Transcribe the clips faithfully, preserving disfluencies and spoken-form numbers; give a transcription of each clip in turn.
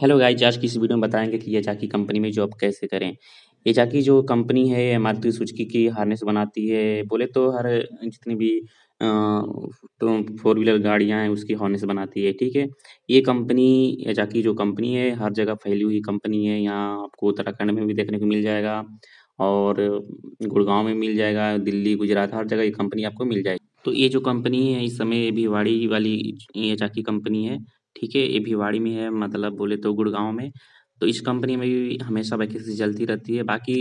Hello guys, आज की इस वीडियो में बताएंगे कि याजाकी कंपनी में जॉब कैसे करें। याजाकी जो कंपनी है मारुति सुजुकी की हार्नेस बनाती है, बोले तो हर जितनी भी तो फोर व्हीलर गाड़ियां हैं उसकी हार्नेस बनाती है, ठीक है। ये कंपनी याजाकी जो कंपनी है हर जगह फैली हुई कंपनी है। यहाँ आपको उत्तराखंड में भी देखने को मिल जाएगा और गुड़गांव में मिल जाएगा, दिल्ली, गुजरात, हर जगह ये कंपनी आपको मिल जाएगी। तो ये जो कंपनी है इस समय भिवाड़ी वाली याजाकी कंपनी है, ठीक है। ये भिवाड़ी में है, मतलब बोले तो गुड़गांव में। तो इस कंपनी में भी हमेशा वैकेंसी चलती रहती है। बाकी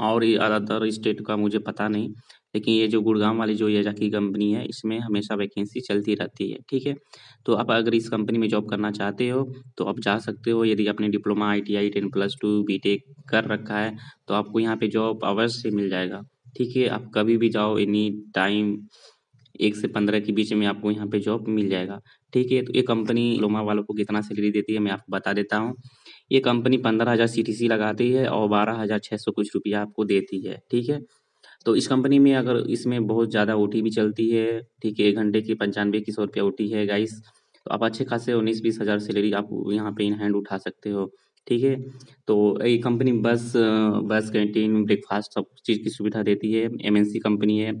और अदर स्टेट का मुझे पता नहीं, लेकिन ये जो गुड़गांव वाली जो याजाकी कंपनी है इसमें हमेशा वैकेंसी चलती रहती है, ठीक है। तो आप अगर इस कंपनी में जॉब करना चाहते हो तो आप जा सकते हो। यदि आपने diploma, I T I, ten plus two, BTech कर रखा है तो आपको यहाँ पर जॉब अवश्य मिल जाएगा, ठीक है। आप कभी भी जाओ, एनी टाइम एक से पंद्रह के बीच में आपको यहाँ पे जॉब मिल जाएगा, ठीक है। तो ये कंपनी डिप्लोमा वालों को कितना सैलरी देती है मैं आपको बता देता हूँ। ये कंपनी पंद्रह हज़ार सी टी सी लगाती है और बारह हज़ार छः सौ कुछ रुपया आपको देती है, ठीक है। तो इस कंपनी में अगर इसमें बहुत ज़्यादा ओ टी भी चलती है, ठीक है। एक घंटे की पंचानवे की सौ रुपया ओ टी है गाइस। तो आप अच्छे खासे उन्नीस बीस हज़ार सैलरी आप यहाँ पे इन हैंड उठा सकते हो, ठीक है। तो ये कंपनी बस बस कैंटीन, ब्रेकफास्ट सब चीज़ की सुविधा देती है। एमएनसी कंपनी है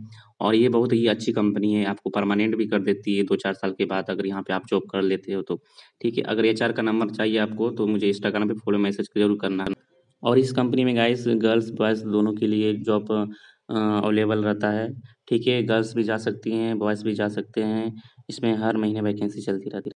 और ये बहुत ही अच्छी कंपनी है, आपको परमानेंट भी कर देती है दो चार साल के बाद, अगर यहाँ पे आप जॉब कर लेते हो तो, ठीक है। अगर एचआर का नंबर चाहिए आपको तो मुझे इंस्टाग्राम पे फॉलो मैसेज जरूर करना। और इस कंपनी में गाइस गर्ल्स बॉयज़ दोनों के लिए जॉब अवेलेबल रहता है, ठीक है। गर्ल्स भी जा सकती हैं, बॉयज़ भी जा सकते हैं। इसमें हर महीने वैकेंसी चलती रहती है।